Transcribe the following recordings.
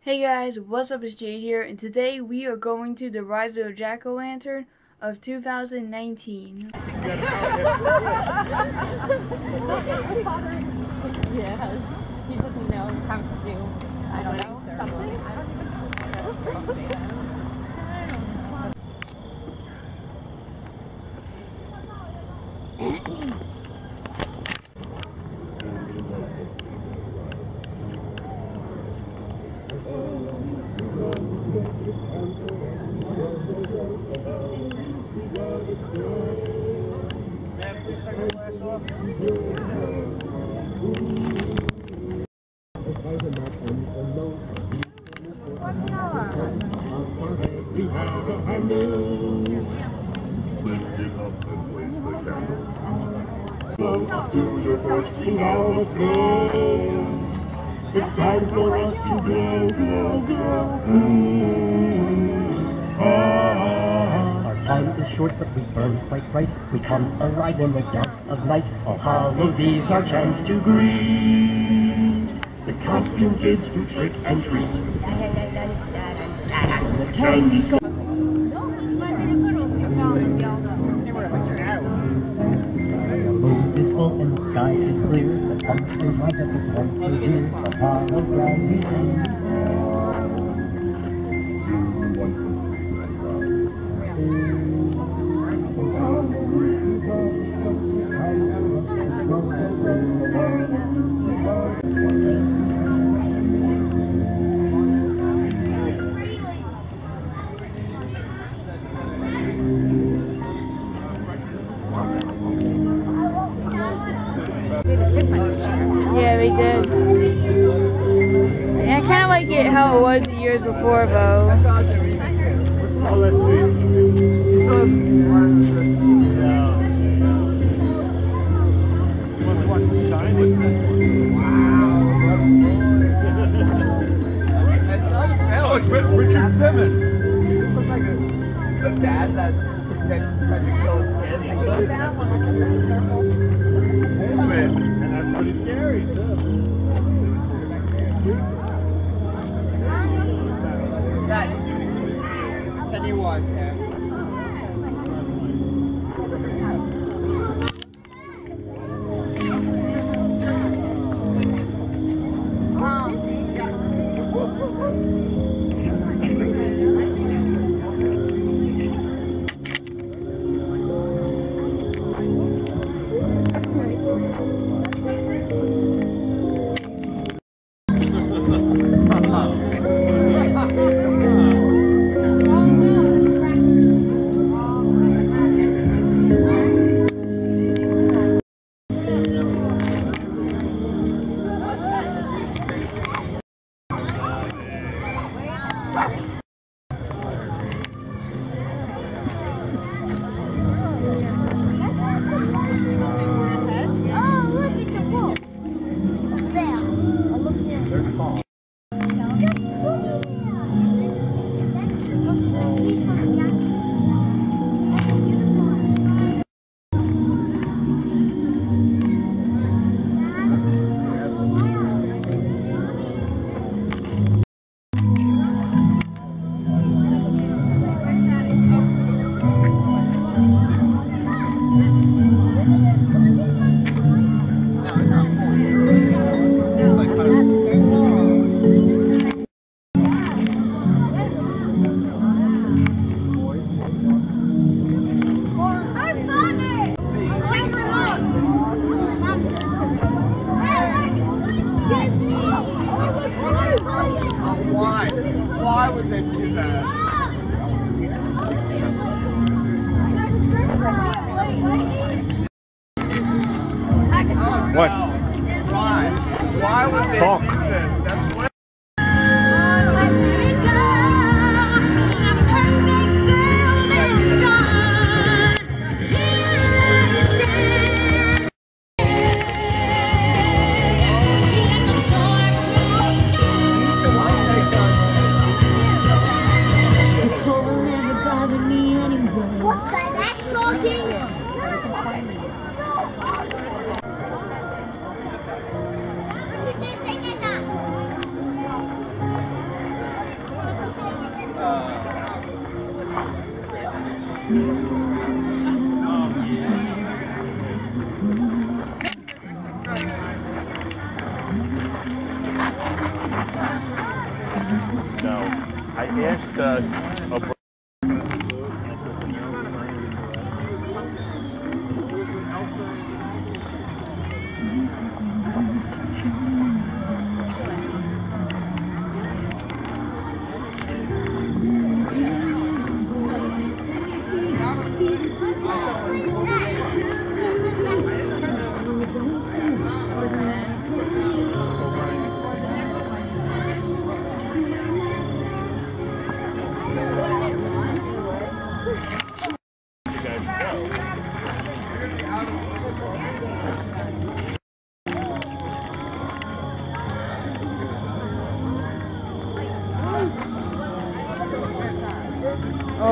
Hey guys, what's up, it's Jade here, and today we are going to the Rise of the Jack-O-Lantern of 2019. Yeah. He doesn't know how to do, I don't know, something. I don't even know something. I don't know. It's time for us to go. Our time is short, but we burn quite bright. We come alive in the dark of night. All Hallows Eve, our chance to greet the costume kids who trick and treat. The candy store. How it was the years before, though. Oh, let's see. Wow. Oh, it's Richard Simmons. Looks like the dad that tried to kill his kid. And that's pretty scary, too. What? Why? Why would they do this? That's what. I asked oh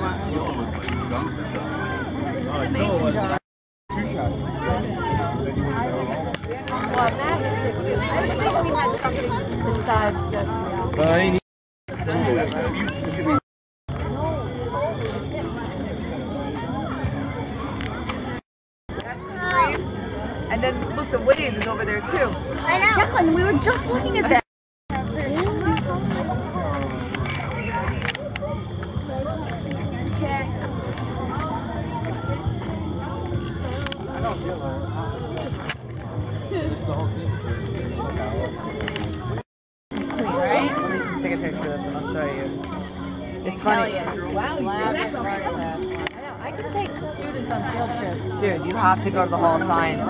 my. And then look, the wave is over there too. I know. Declan, we were just looking at that. It's funny. Wow, I could take students on field trips. Dude, you have to go to the Hall of Science.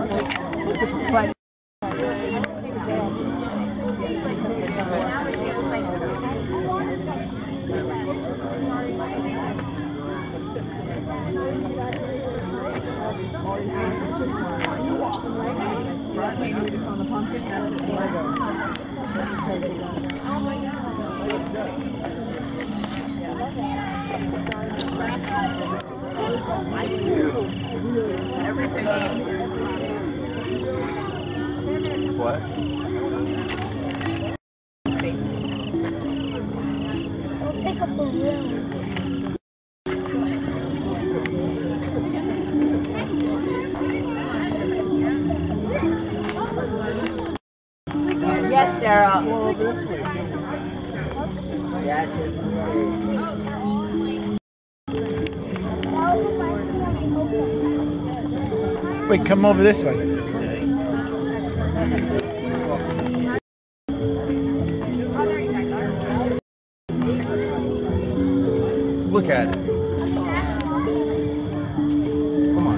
But everything. What? I'll take up the room. Yes, Sarah. Yes, yes. Wait, come over this way. Look at it. Come on.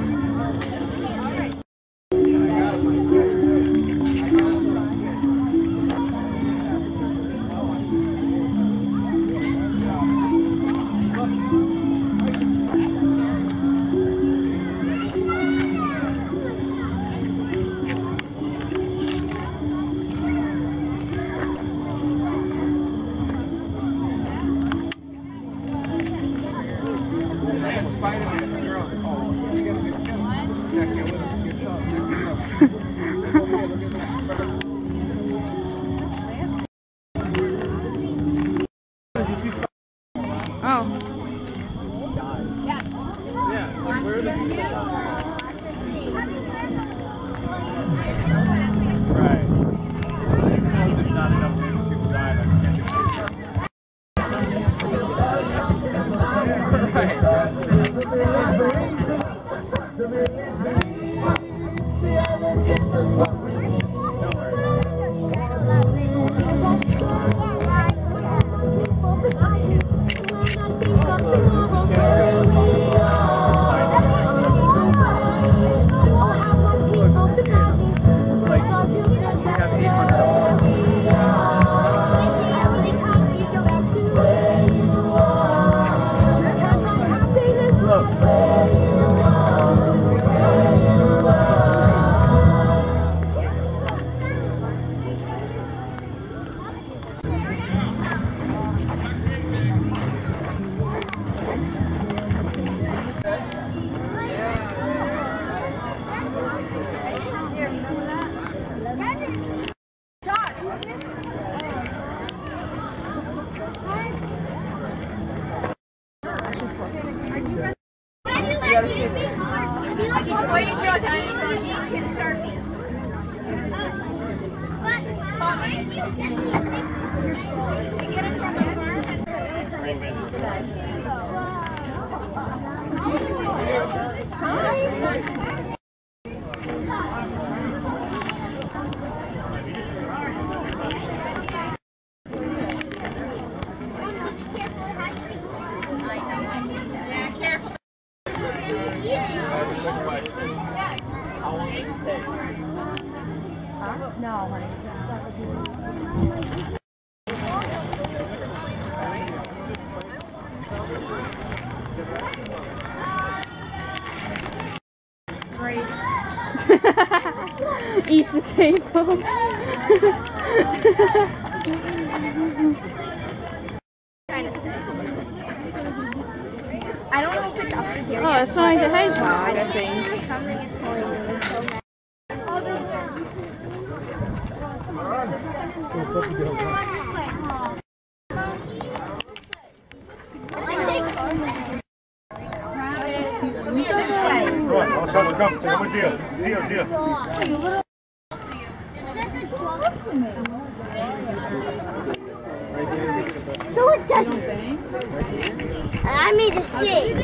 Eat the table. I don't know if it's up to here. Oh, it's not the hedgehog, I think. Something is pulling you. It's so mad. Deal. No, it doesn't. I made a shake.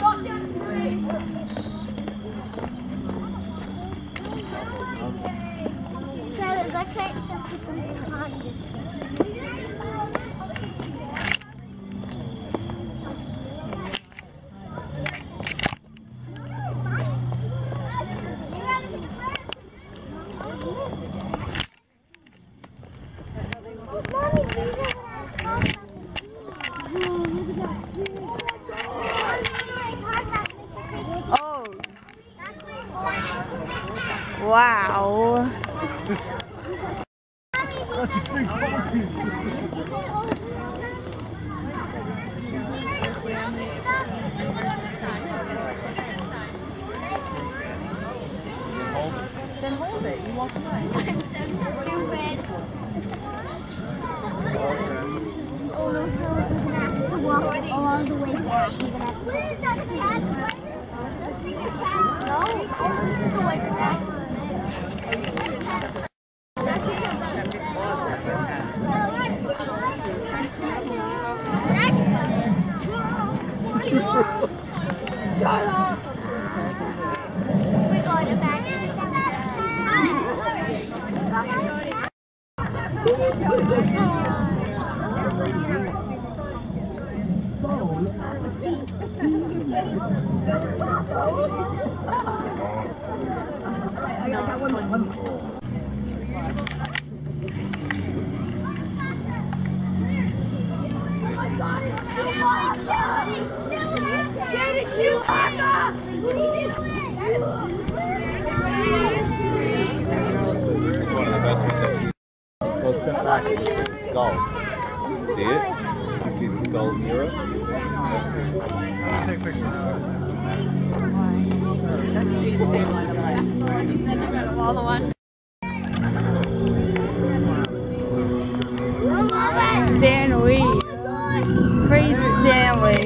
Walk down the street. I can't have people behind us. Oh. Wow. That's a big party. Then hold it. You walk away. I'm so stupid. Oh, no, we're gonna have to walk along the way back. Where is that cat? Let's see the cat. No, this is the way back. Shut up! We're going to back in the back. I got one. Get it, you Haka! It's one of the best ones. Well, spin back and you see the skull. See it? You see the skull mirror? Take a picture. That's the same line of life. Follow on. Sandwich. Crazy sandwich.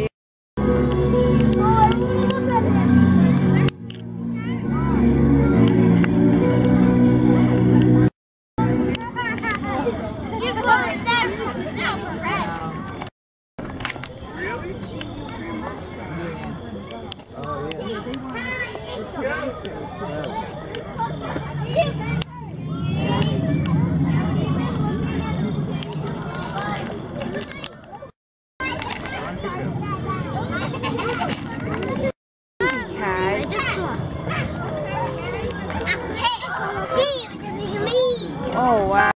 Oh wow.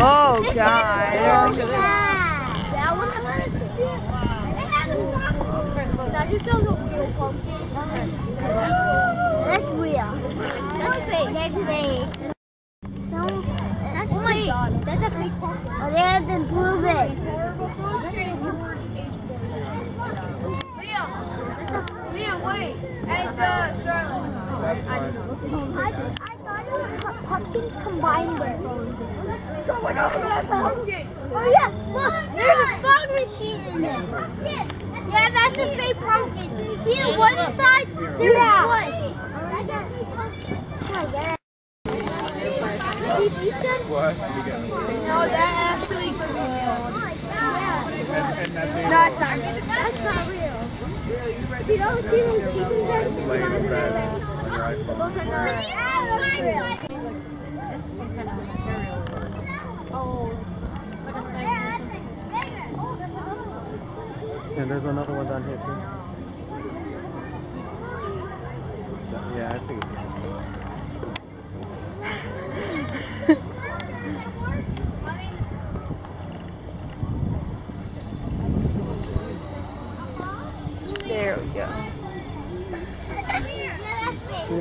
Oh god. You don't know real pumpkin. That's real. That's fake. That's fake. That's oh my god. That's a fake pumpkin. Oh, they have been proven. Liam. Liam, wait. And Charlotte. I thought it was pumpkins combined with. So what happened? Pumpkin. Oh yeah. Look, there's a phone machine in there. Yeah, that's a fake pumpkin. See on one side, there's one. What? No, that actually is real. No, it's not real. That's not real. You don't see those people that are sitting there. It's some kind of material. Oh. And there's another one down here too. Yeah, I think it's there we go. Oh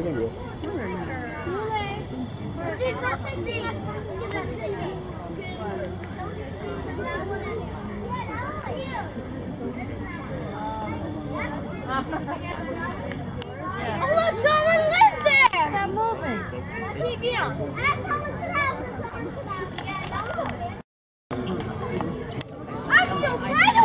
look, someone lives there! Stop moving. Keep going. I'm so wide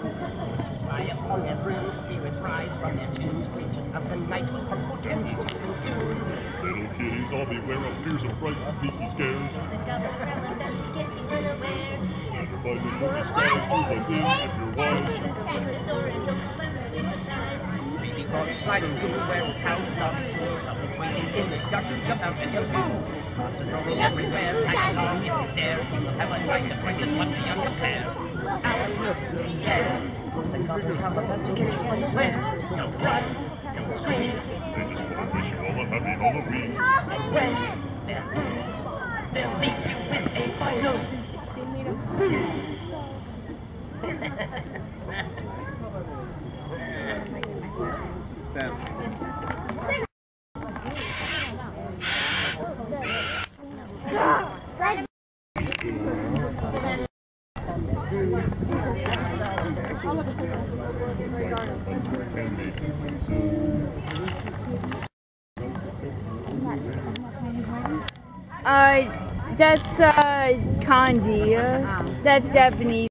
awake! triumph on their brill. Spirits rise from their tombs. Creatures of the night will come for damage to consume. Little kitties all beware of fears and frights and sneaky scares. The goblins round about to get you unaware. Never find the movie stars through the news if you're wise. Close the door and you'll completely be surprised. Baby boy sliding through where it's how zombies do something waiting in the dark to jump out and you'll move. Monsters roll everywhere, tag along if you dare. You'll have a night of frights and fun beyond compare. Hours will take care. Wolves and goblins come about to get you unaware. Don't run, don't scream. They just want to wish you all a happy Halloween. And when they're through, they'll leave you with a final. That's kanji. That's Japanese.